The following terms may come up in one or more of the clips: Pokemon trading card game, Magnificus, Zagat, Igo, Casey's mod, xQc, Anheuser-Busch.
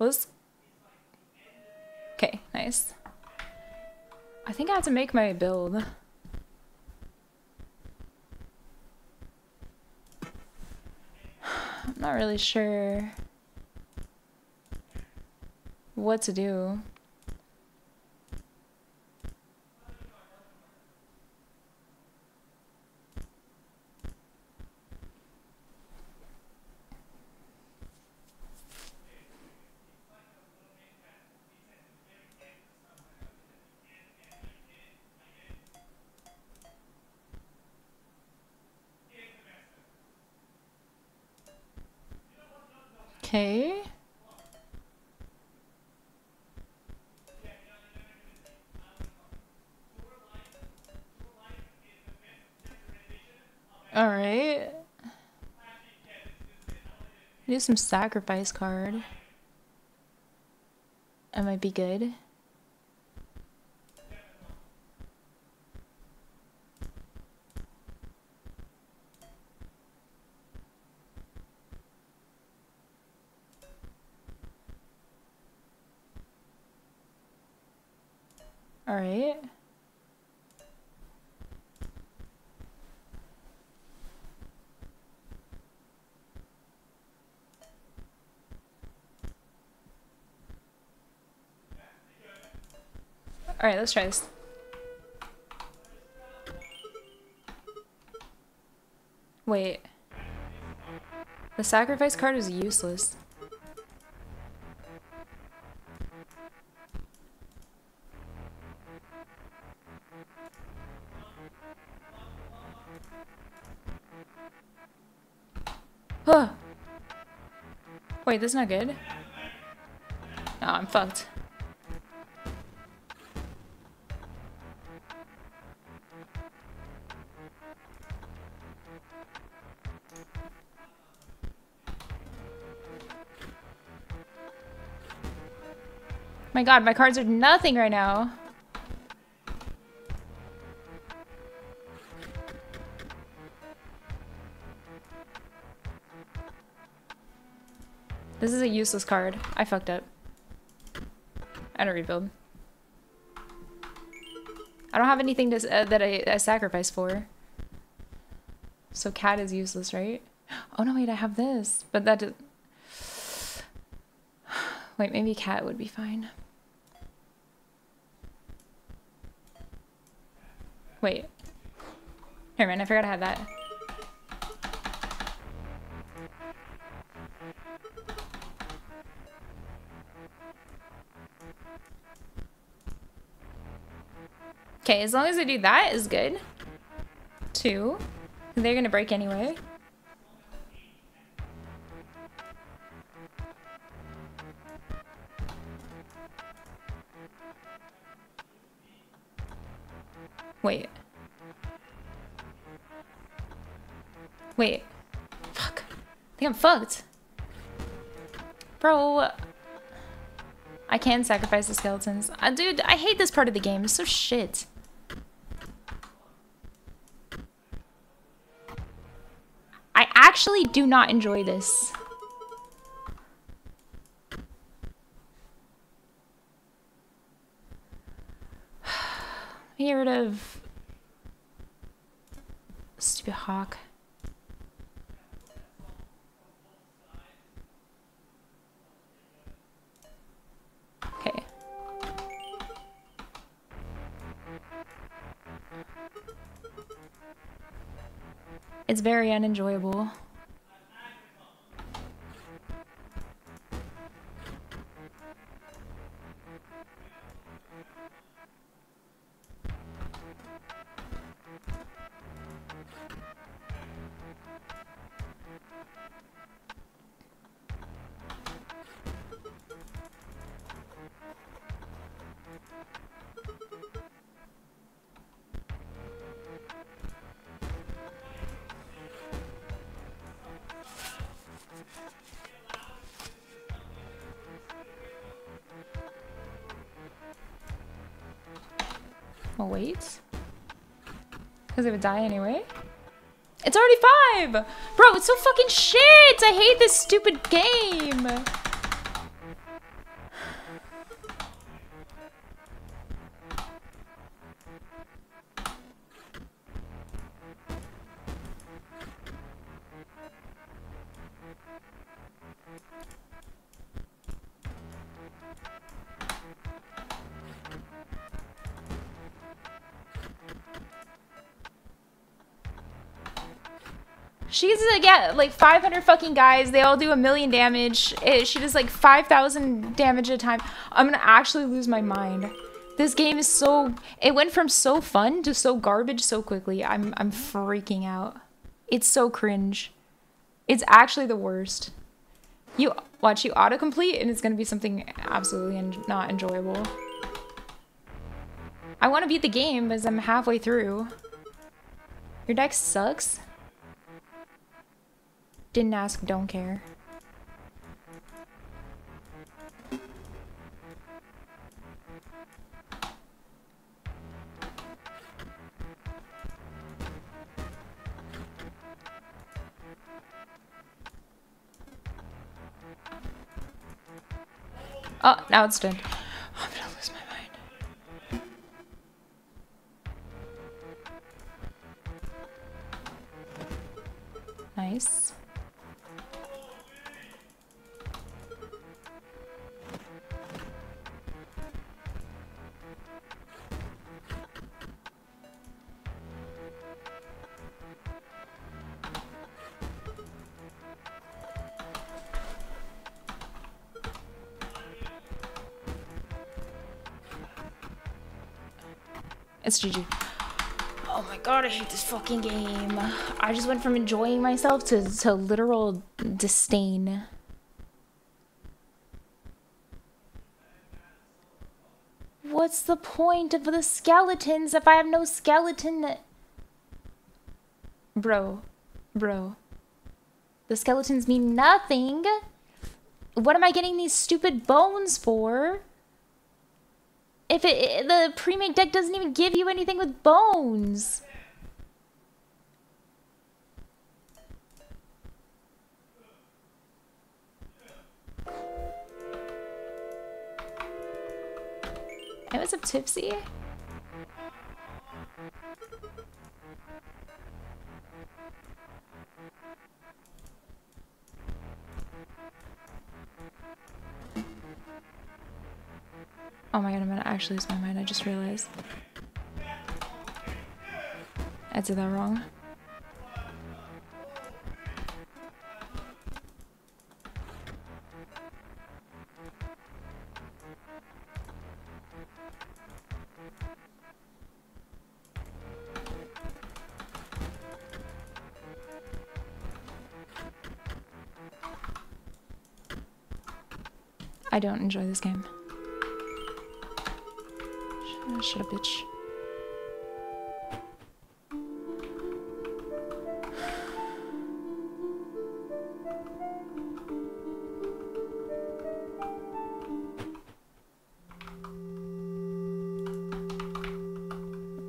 Was okay, nice. I think I have to make my build. I'm not really sure what to do. Okay. All right. Do some sacrifice card. That might be good. All right. All right, let's try this. Wait. The sacrifice card is useless. Wait, that's not good. Oh, I'm fucked. My god, my cards are nothing right now. This is a useless card. I fucked up. I don't rebuild. I don't have anything to, that I sacrificed for. So cat is useless, right? Oh no, wait, I have this. But that did... Wait, maybe cat would be fine. Wait. Never mind, I forgot I had that. Okay, as long as I do that is good. Two. They're gonna break anyway. Wait. Wait. Fuck. I think I'm fucked. Bro. I can sacrifice the skeletons. Dude, I hate this part of the game. It's so shit. I actually do not enjoy this. Let me get rid of... Stupid hawk. It's very unenjoyable. I'll wait, because it would die anyway. It's already 5! Bro, it's so fucking shit! I hate this stupid game! She gets to get like 500 fucking guys. They all do 1,000,000 damage. She does like 5,000 damage at a time. I'm gonna actually lose my mind. This game is so... It went from so fun to so garbage so quickly. I'm freaking out. It's so cringe. It's actually the worst. You watch, you autocomplete, and it's gonna be something absolutely not enjoyable. I want to beat the game, but I'm halfway through. Your deck sucks? Didn't ask, don't care. Oh, now it's done. Oh, I'm gonna lose my mind. Nice. It's GG. Oh my god, I hate this fucking game. I just went from enjoying myself to literal disdain. What's the point of the skeletons if I have no skeleton that... Bro. The skeletons mean nothing. What am I getting these stupid bones for? If the pre-made deck doesn't even give you anything with bones. Hey, what's up, Tipsy? Oh my god, I'm gonna actually lose my mind, I just realized. I did that wrong. I don't enjoy this game. Shut up, bitch.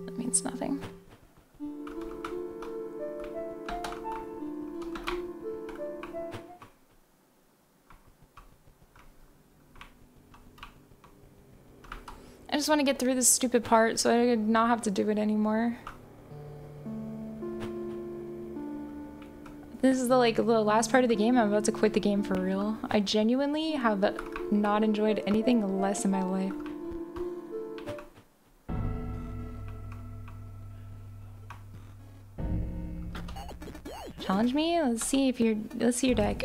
That means nothing. I just want to get through this stupid part so I would not have to do it anymore. This is the the last part of the game. I'm about to quit the game for real. I genuinely have not enjoyed anything less in my life. Challenge me? Let's see your deck.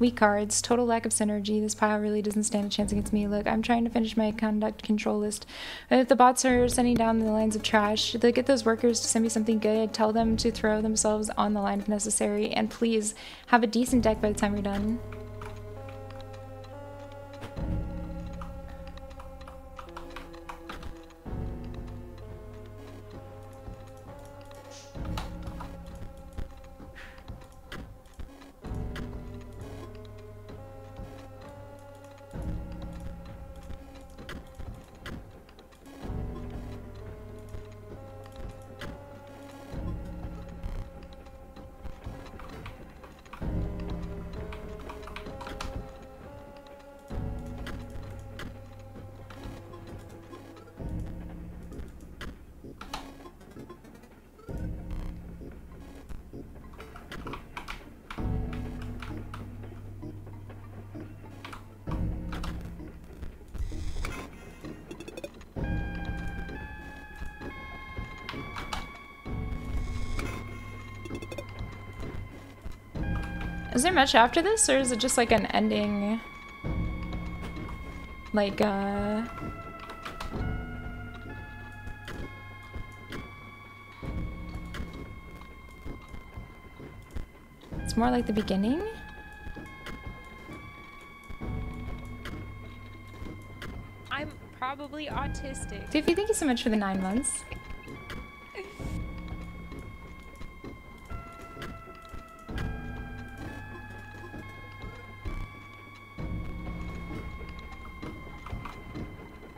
Weak cards, total lack of synergy. This pile really doesn't stand a chance against me. Look, I'm trying to finish my conduct control list. If the bots are sending down the lines of trash, they'll get those workers to send me something good. Tell them to throw themselves on the line if necessary, and please have a decent deck by the time you're done. Is there much after this, or is it just like an ending? Like, it's more like the beginning? I'm probably autistic. Doofy, thank you so much for the 9 months.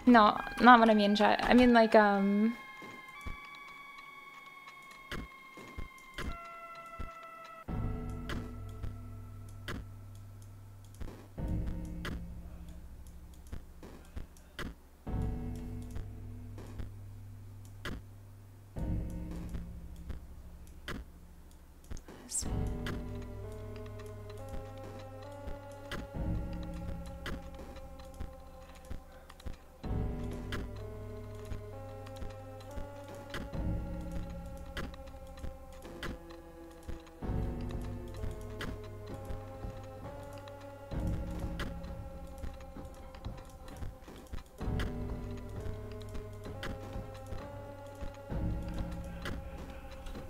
No, not what I mean, chat. I mean, like,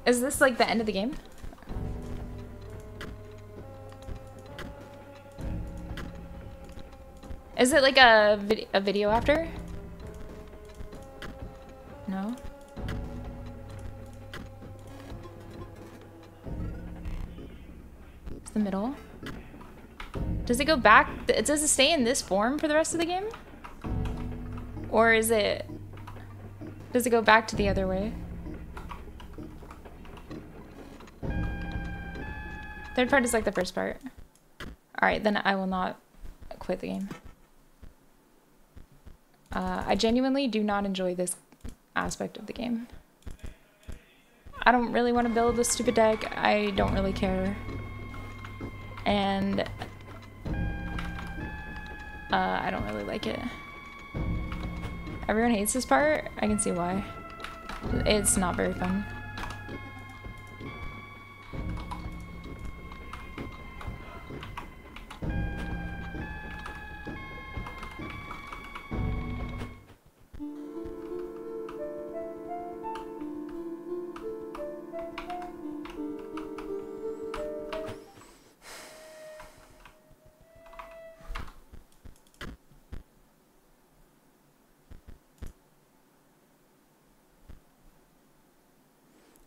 is this like the end of the game? Is it like a video after? No? It's the middle. Does it go back? Does it stay in this form for the rest of the game? Or is it... does it go back to the other way? Third part is like the first part. Alright, then I will not quit the game. I genuinely do not enjoy this aspect of the game. I don't really want to build this stupid deck. I don't really care. And... I don't really like it. Everyone hates this part? I can see why. It's not very fun.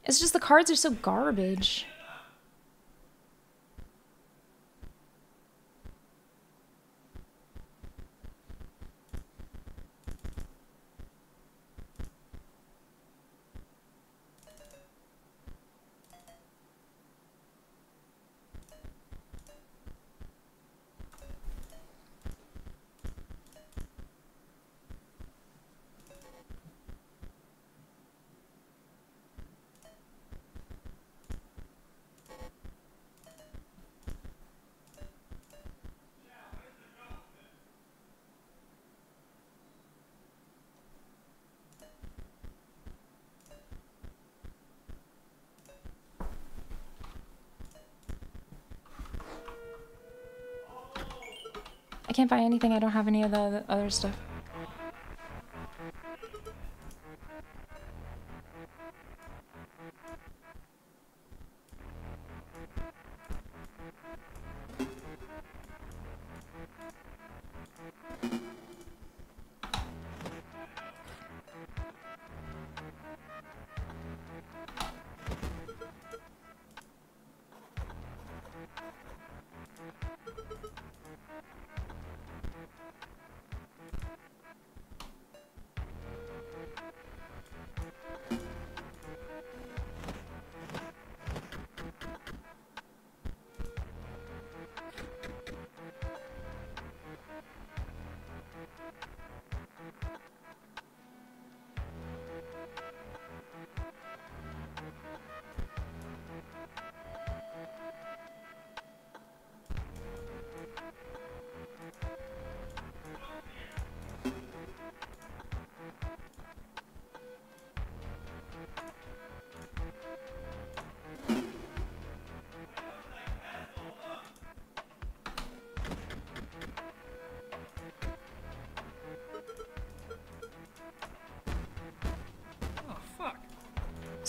It's just the cards are so garbage. I can't buy anything, I don't have any of the other stuff.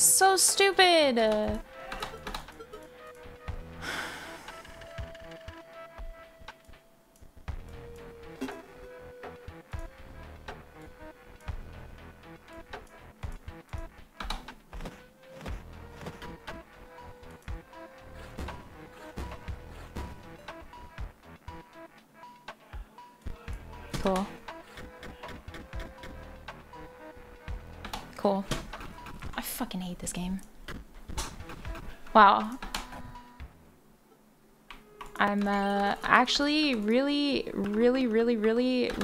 So stupid! Cool. Cool. I fucking hate this game. Wow. I'm actually really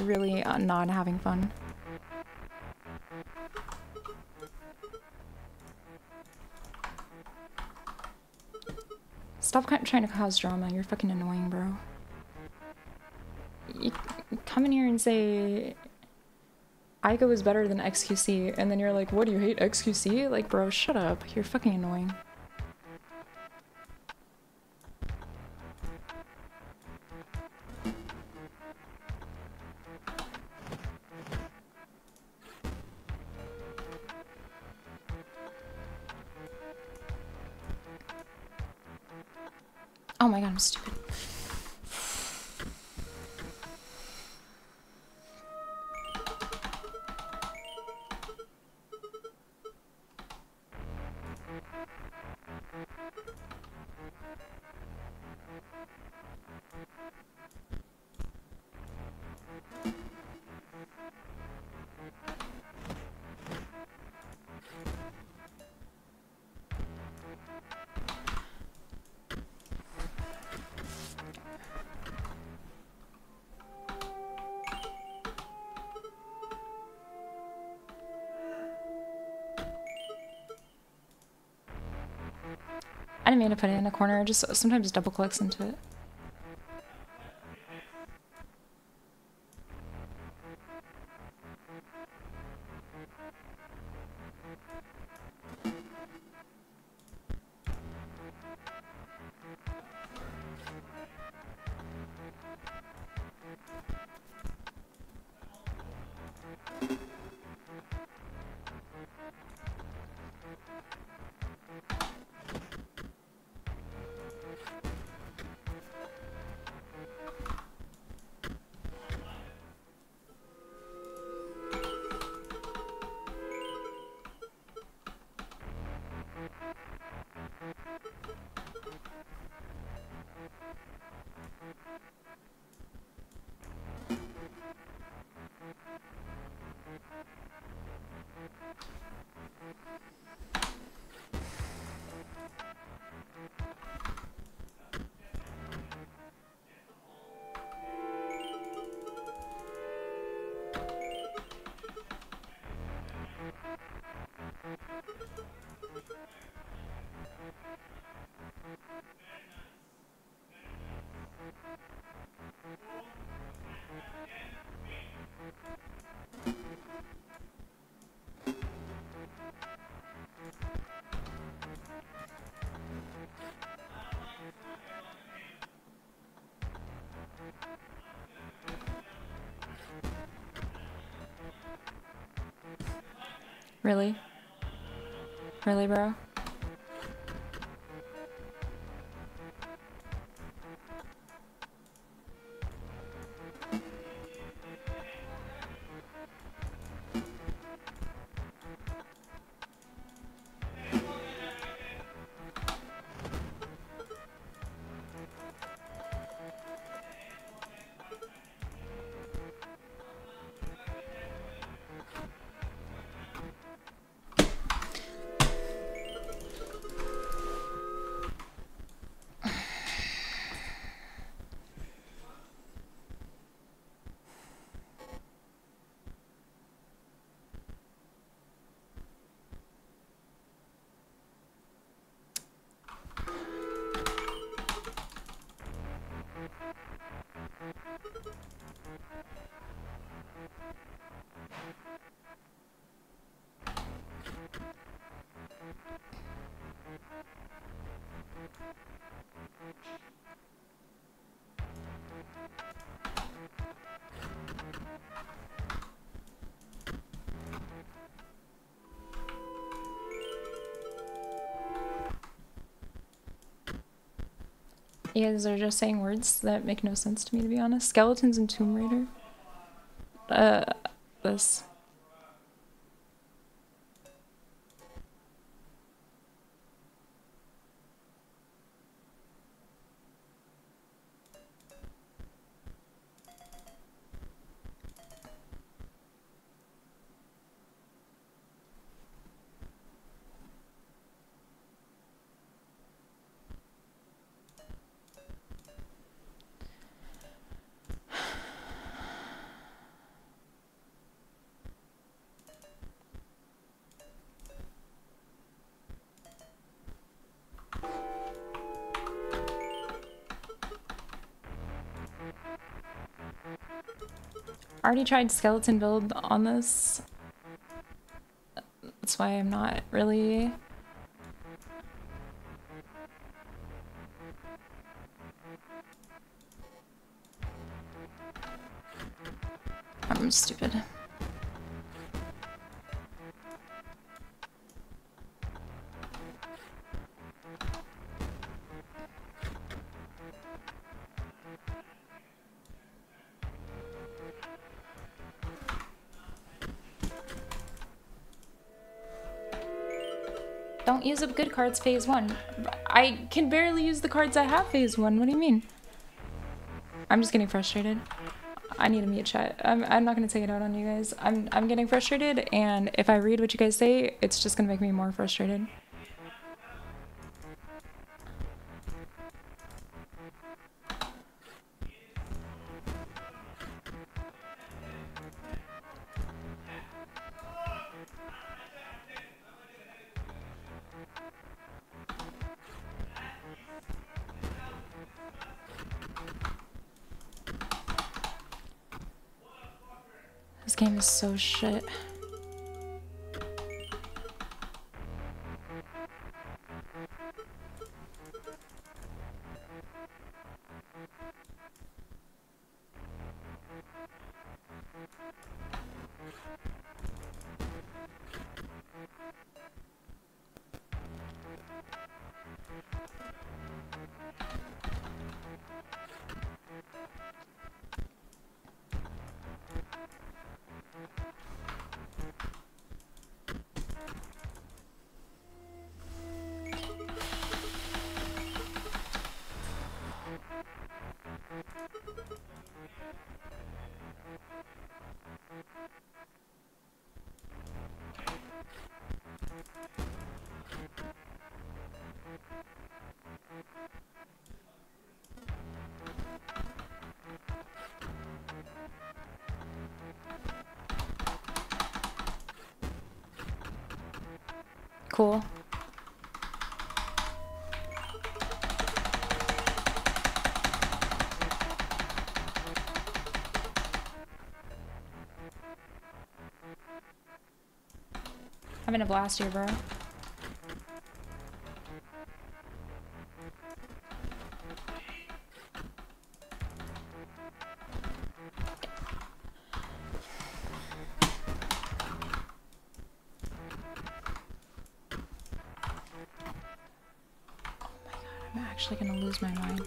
not having fun. Stop trying to cause drama. You're fucking annoying, bro. You come in here and say Igo is better than xQc, and then you're like, what, do you hate xQc? Like, bro, shut up. You're fucking annoying. Oh my god, I'm stupid. I didn't mean to put it in a corner, just sometimes double clicks into it. Really? Really, bro? You guys are just saying words that make no sense to me, to be honest. Skeletons and Tomb Raider. This. Already tried skeleton build on this. That's why I'm not really I'm stupid. Don't use up good cards phase one. I can barely use the cards I have phase one. What do you mean? I'm just getting frustrated. I need a mute chat. I'm not gonna take it out on you guys. I'm getting frustrated, and if I read what you guys say, it's just gonna make me more frustrated. This game is so shit. Cool. I'm in a blast here, bro. Actually gonna lose my mind.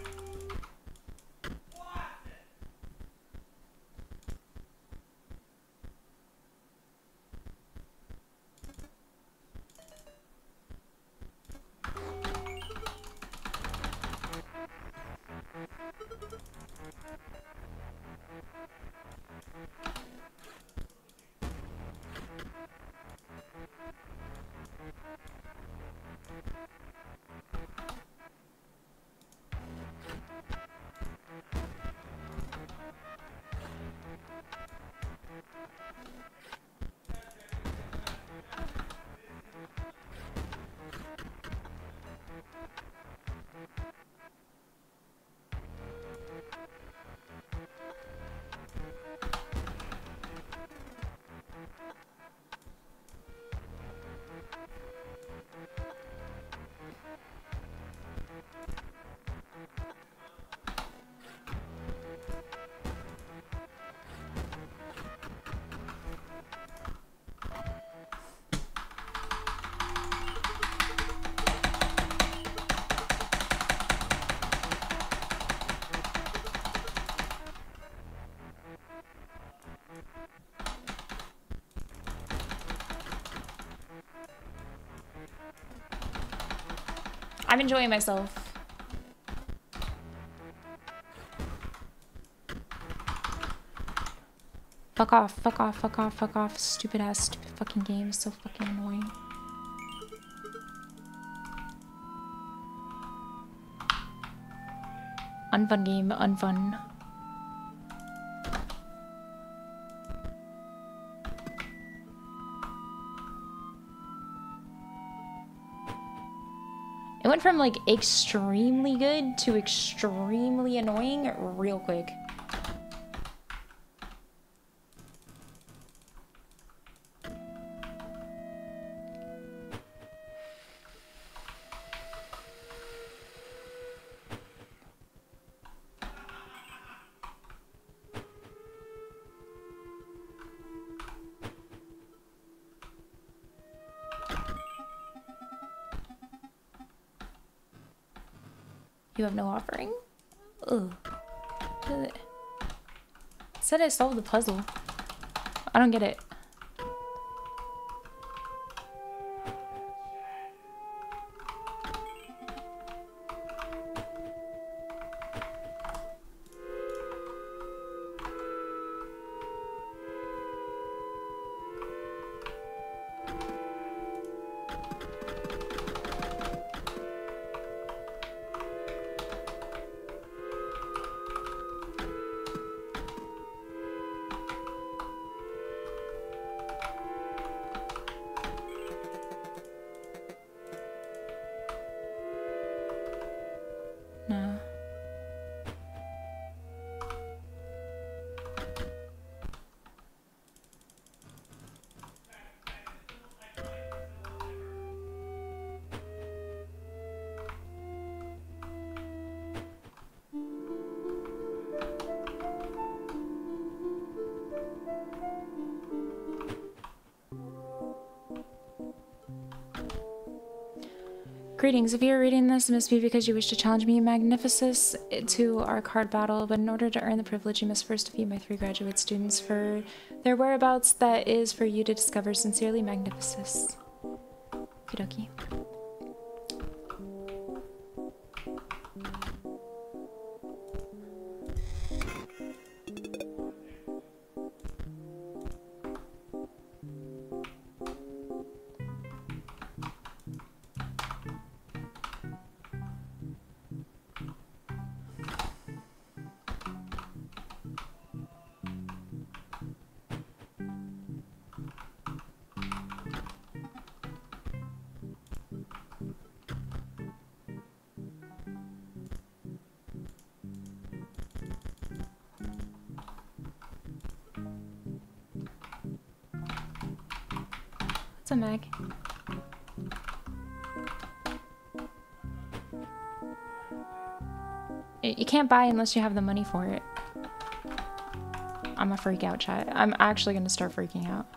I'm enjoying myself. Fuck off, fuck off, fuck off, fuck off. Stupid ass, stupid fucking game is so fucking annoying. Unfun game, unfun. It went from like extremely good to extremely annoying real quick. You have no offering? Ugh. It said I solved the puzzle. I don't get it. Greetings, if you're reading this, it must be because you wish to challenge me, Magnificus, to our card battle, but in order to earn the privilege, you must first defeat my 3 graduate students for their whereabouts. That is for you to discover. Sincerely, Magnificus. Okie dokie. Mag. You can't buy unless you have the money for it. I'm a freak out, chat. I'm actually gonna start freaking out.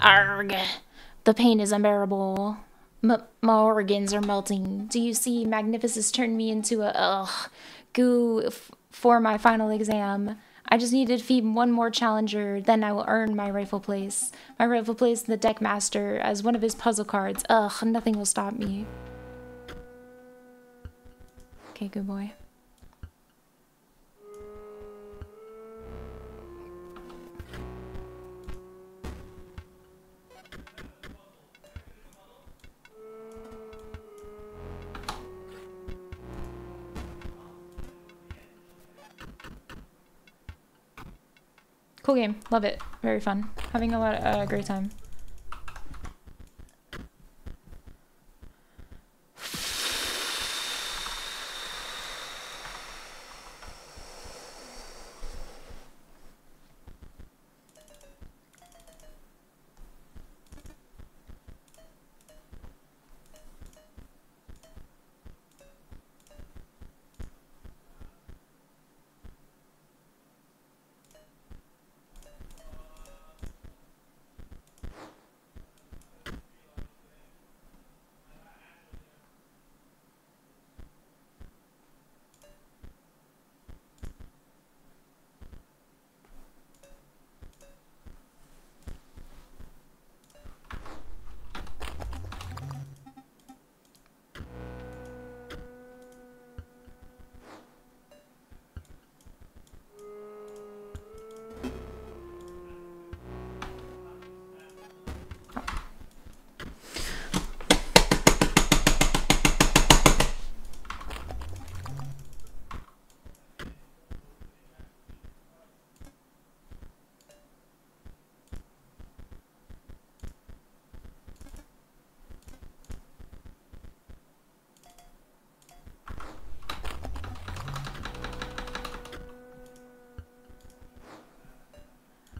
Arg, the pain is unbearable. My organs are melting. Do you see, Magnificus turned me into a goo for my final exam. I just need to defeat one more challenger, then I will earn my rightful place. My rightful place in the deck master as one of his puzzle cards. Ugh, nothing will stop me. Okay, good boy. Cool game. Love it. Very fun. Having a lot of great time.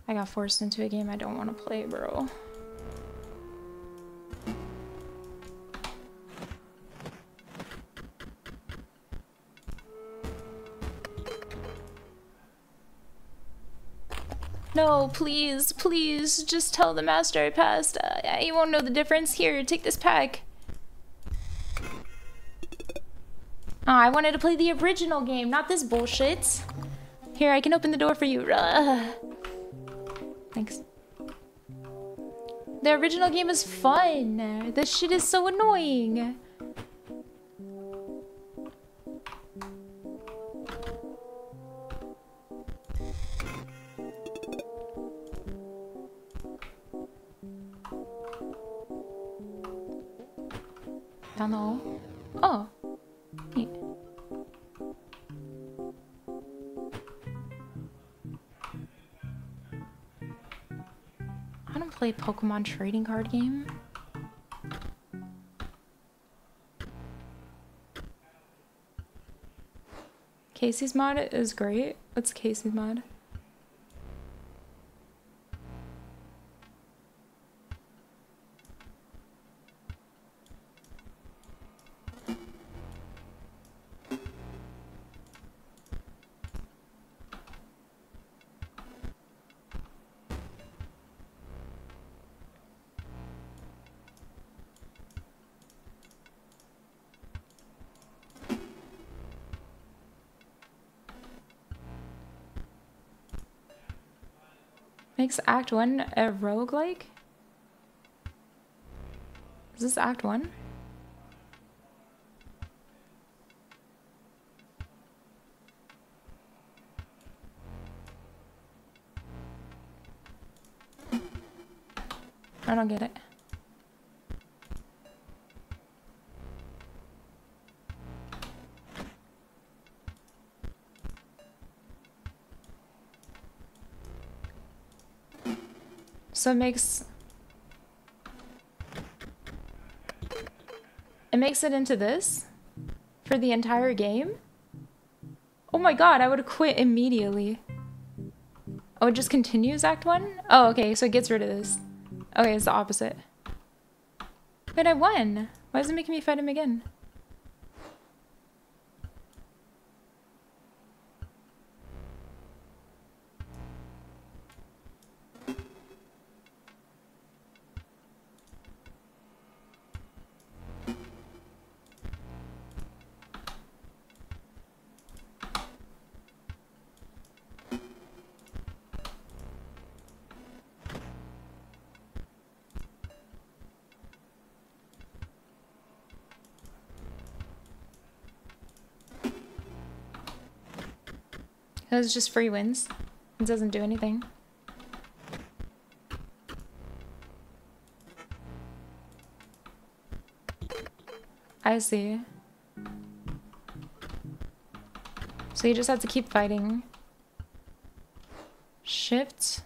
I got forced into a game I don't want to play, bro. No, please, please, just tell the master I passed. He won't know the difference. Here, take this pack. Oh, I wanted to play the original game, not this bullshit. Here, I can open the door for you. Thanks. The original game is fun. This shit is so annoying. Down the hall. Oh. Neat. I don't play Pokemon trading card game. Casey's mod is great. What's Casey's mod? Makes Act 1 a roguelike? Is this Act 1? I don't get it. So it makes it into this for the entire game? Oh my god, I would have quit immediately. Oh, it just continues Act 1? Oh, okay, so it gets rid of this. Okay, it's the opposite. Wait, I won! Why is it making me fight him again? It's just free wins. It doesn't do anything. I see. So you just have to keep fighting. Shift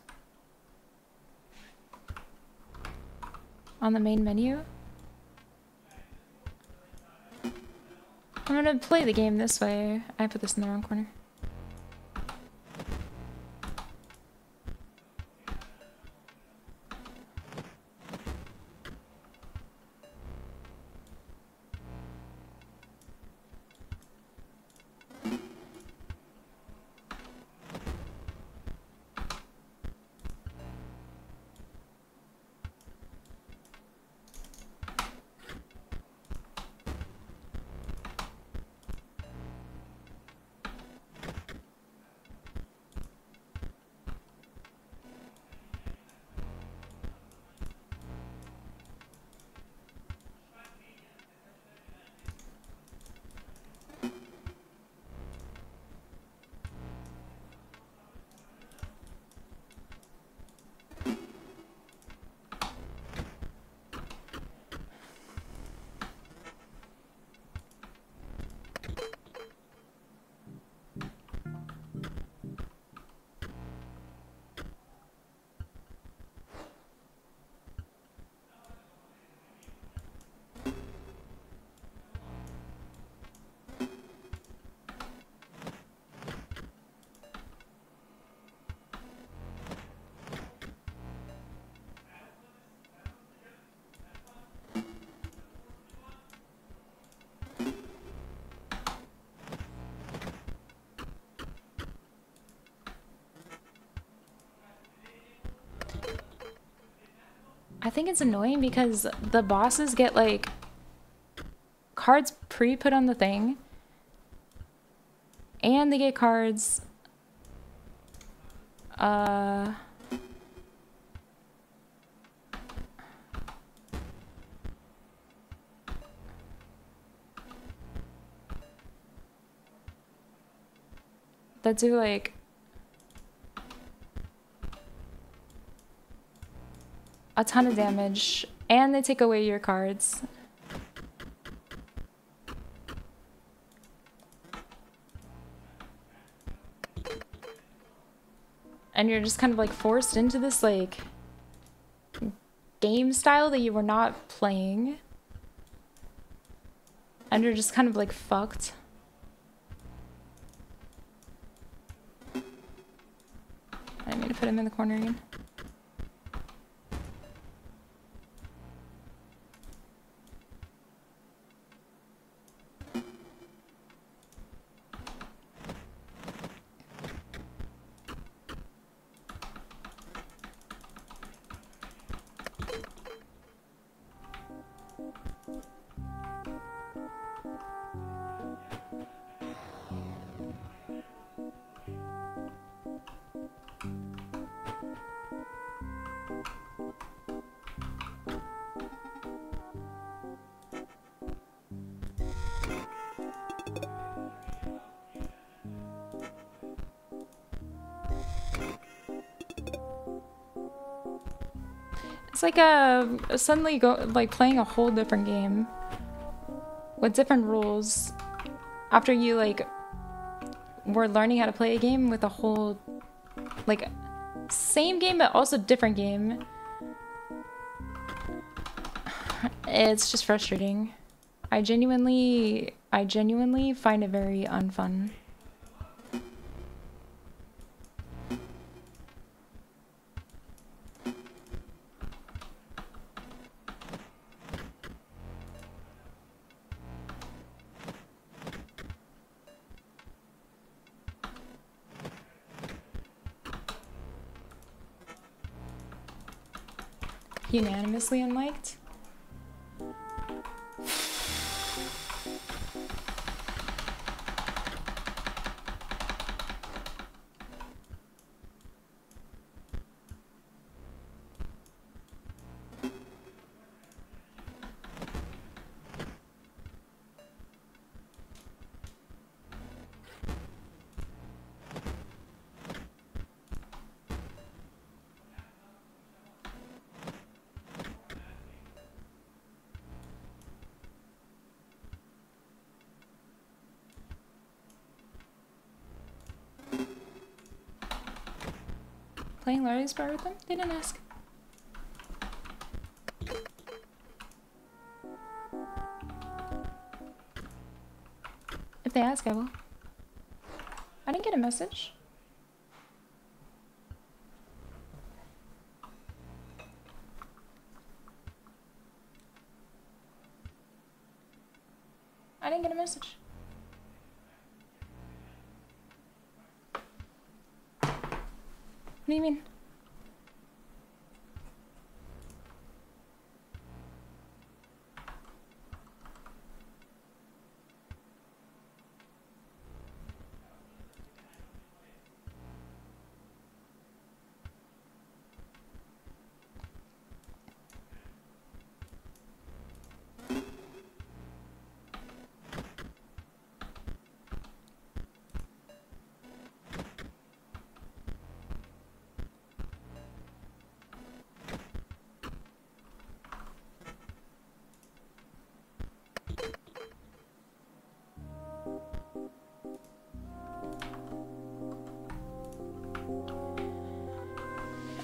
on the main menu. I'm gonna play the game this way. I put this in the wrong corner. I think it's annoying because the bosses get like cards pre-put on the thing, and they get cards that do like a ton of damage, and they take away your cards. And you're just kind of like forced into this like game style that you were not playing. And you're just kind of like fucked. I didn't mean to put him in the corner again. It's like suddenly playing a whole different game with different rules after you like were learning how to play a game with a whole like same game but also different game. It's just frustrating. I genuinely find it very unfun. Unanimously unliked. Playing Larry's bar with them? They didn't ask. If they ask, I will. I didn't get a message. I didn't get a message. What do you mean?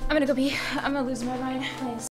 I'm gonna go pee. I'm gonna lose my mind. Thanks.